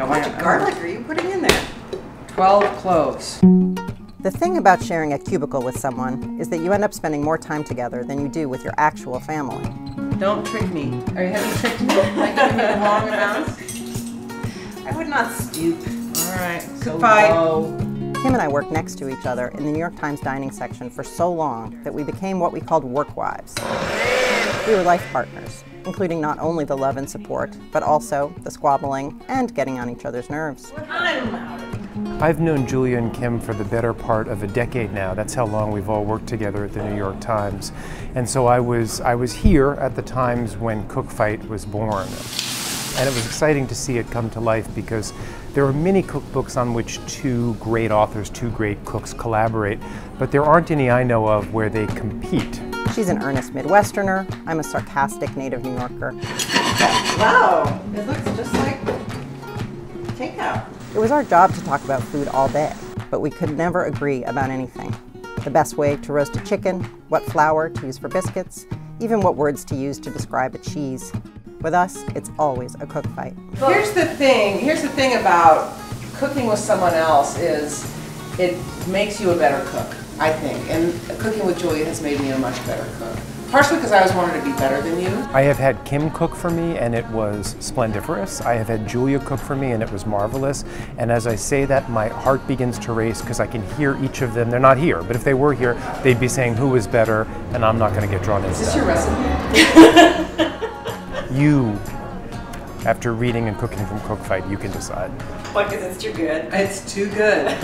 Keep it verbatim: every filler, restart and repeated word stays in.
How much garlic are you putting in there? twelve cloves. The thing about sharing a cubicle with someone is that you end up spending more time together than you do with your actual family. Don't trick me. Are you having tricked me? Am I giving you the wrong amount? I would not stoop. All right. Goodbye. So Kim and I worked next to each other in the New York Times dining section for so long that we became what we called work wives. We were life partners, including not only the love and support, but also the squabbling and getting on each other's nerves. I've known Julia and Kim for the better part of a decade now. That's how long we've all worked together at the New York Times. And so I was, I was here at the Times when CookFight was born. And it was exciting to see it come to life because there are many cookbooks on which two great authors, two great cooks collaborate, but there aren't any I know of where they compete. She's an earnest Midwesterner. I'm a sarcastic native New Yorker. Wow, it looks just like takeout. It was our job to talk about food all day, but we could never agree about anything. The best way to roast a chicken, what flour to use for biscuits, even what words to use to describe a cheese. With us, it's always a cook fight. Here's the thing, here's the thing about cooking with someone else is it makes you a better cook, I think. And cooking with Julia has made me a much better cook. Partially because I always wanted to be better than you. I have had Kim cook for me and it was splendiferous. I have had Julia cook for me and it was marvelous. And as I say that, my heart begins to race because I can hear each of them. They're not here, but if they were here, they'd be saying who was better and I'm not going to get drawn into that. Is this your recipe? You, after reading and cooking from CookFight, you can decide. What, because it's too good? It's too good.